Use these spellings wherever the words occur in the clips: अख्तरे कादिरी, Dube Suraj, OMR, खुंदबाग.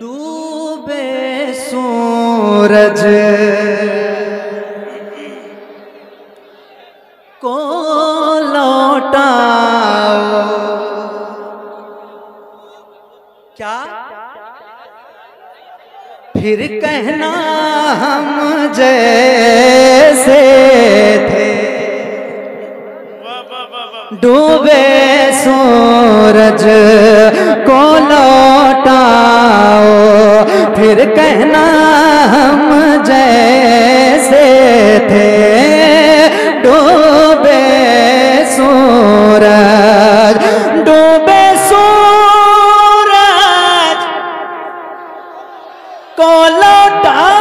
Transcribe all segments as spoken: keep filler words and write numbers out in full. डूबे सूरज को लौटा क्या फिर कहना हम जैसे थे। डूबे सूरज को लौटाओ फिर कहना हम जैसे थे। डूबे सूरज डूबे सूरज को लौटाओ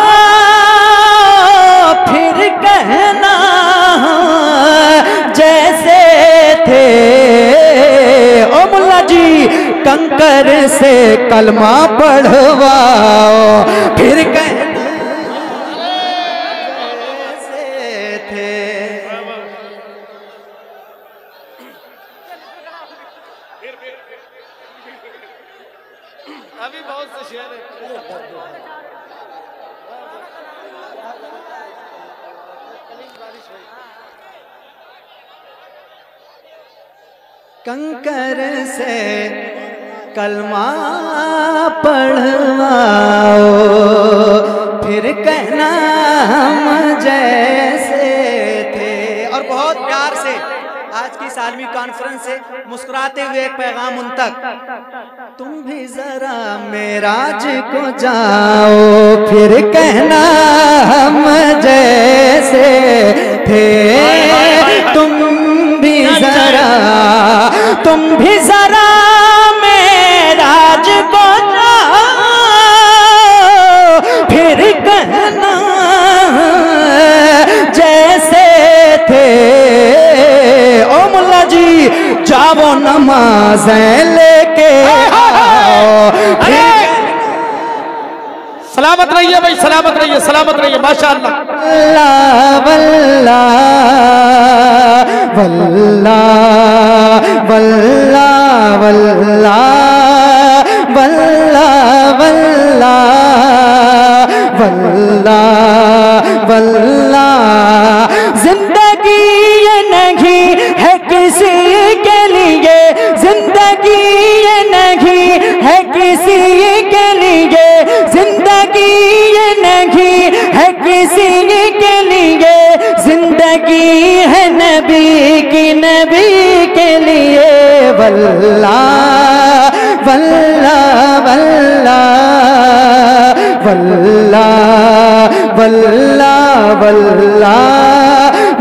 फिर कहना जैसे थे। ओ मुल्ला जी कंकर से कलमा पढ़वाओ फिर कहना जैसे थे। अभी बहुत से शेर है। कंकर से कलमा पढ़वाओ फिर कहना हम जैसे थे। और बहुत प्यार से आज की सालवी कॉन्फ्रेंस से मुस्कुराते हुए एक पैगाम उन तक, तुम भी जरा मेराज को जाओ फिर कहना हम जैसे थे। तुम भी जरा तुम भी जरा मेराज को जाओ फिर कहना जैसे थे। ओ मुल्ला जी जाओ नमाजें लेके आओ। सलामत रहिए भाई, सलामत रहिए, सलामत रहिए। माशाअल्लाह वल्लाह वल्लाह वल्लाह वल्लाह वल्लाह वल्लाह वल्लाह वल्लाह। जिंदगी ये नहीं है किसी के लिए, जिंदगी ये नहीं है किसी के लिए, जिंदगी ये नहीं है किसी के लिए, जिंदगी है नबी की नबी के लिए। वल्लाह वल्लाह वल्लाह वल्लाह वल्लाह वल्लाह वल्लाह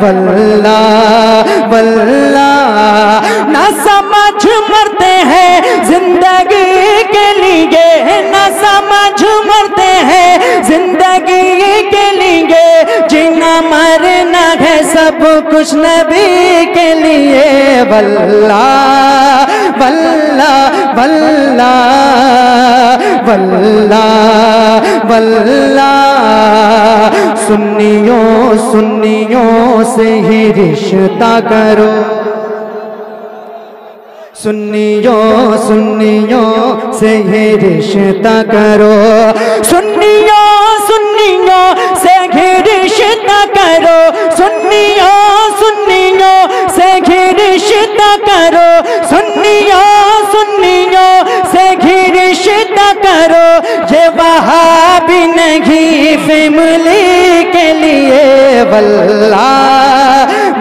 वल्लाह वल्लाह वल्लाह। ना समझ मरते हैं जिंदगी के लिए, ना समझ मरते हैं जिंदगी के लिए, जीना मरना है सब कुछ नबी के लिए। वल्लाह वल्लाह वल्लाह वल्लाह वल्लाह। सुन्नियों सुन्नियों से ही रिश्ता करो, सुन्नियों सुन्नियों से ही रिश्ता करो, सुन्नियों सुन्नियों से ही रिश्ता करो, सुन्नियों सुन्नियों से ही रिश्ता करो, सुन्नियों सुन्नियों से ही रिश्ता करो। ये वहाबी नहीं फैमिली के लिए। वल्लाह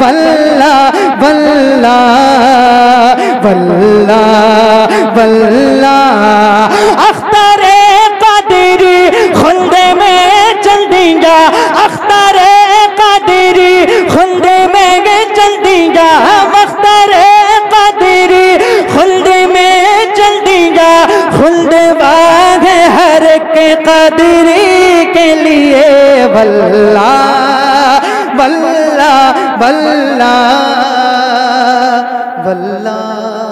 वल्लाह वल्लाह वल्लाह वल्लाह। अख्तरे कादिरी खुंदे में चल देंगा, अख्तरे कादिरी खुंदे में चल देंगा, अख्तरे कादिरी खुंदे में चल देंगा। खुंदबाग है हर के कादिरी के लिए। वल्लाह वल्लाह वल्लाह वल्लाह।